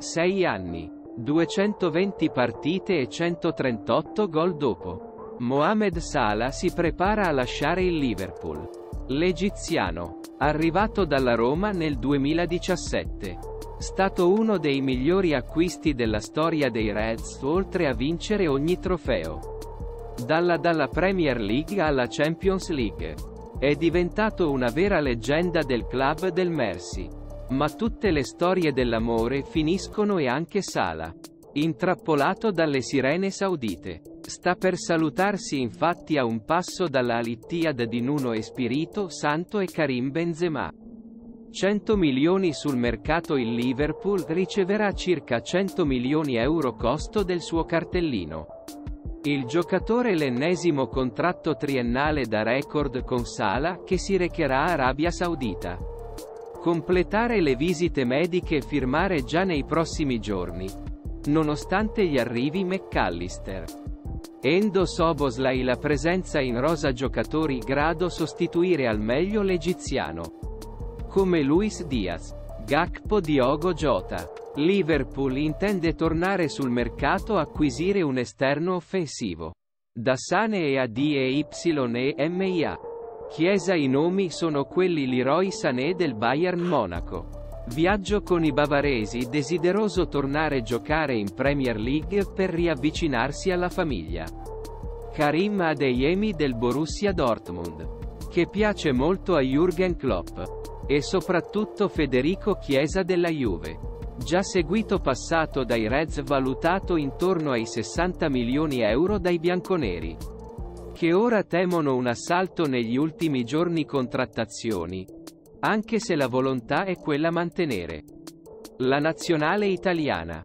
6 anni, 220 partite e 138 gol dopo. Mohamed Salah si prepara a lasciare il Liverpool. L'egiziano, arrivato dalla Roma nel 2017, stato uno dei migliori acquisti della storia dei Reds, oltre a vincere ogni trofeo. Dalla Premier League alla Champions League. È diventato una vera leggenda del club del Mersey. Ma tutte le storie dell'amore finiscono e anche Salah, intrappolato dalle sirene saudite, sta per salutarsi infatti a un passo dalla Al-Ittihad di Nuno Espirito Santo e Karim Benzema. 100 milioni sul mercato. Il Liverpool riceverà circa 100 milioni euro costo del suo cartellino. Il giocatore, l'ennesimo contratto triennale da record con Salah, che si recherà a Arabia Saudita. Completare le visite mediche e firmare già nei prossimi giorni, nonostante gli arrivi McAllister, Endo Szoboszlai. La presenza in rosa giocatori in grado sostituire al meglio l'egiziano, come Luis Diaz, Gakpo, Diogo Jota. Liverpool intende tornare sul mercato, acquisire un esterno offensivo. Da Sané e Adeyemi. Chiesa. I nomi sono quelli Leroy Sané del Bayern Monaco. Viaggio con i bavaresi, desideroso tornare a giocare in Premier League per riavvicinarsi alla famiglia. Karim Adeyemi del Borussia Dortmund, che piace molto a Jürgen Klopp, e soprattutto Federico Chiesa della Juve. Già seguito passato dai Reds, valutato intorno ai 60 milioni euro dai bianconeri, che ora temono un assalto negli ultimi giorni contrattazioni, anche se la volontà è quella mantenere la nazionale italiana.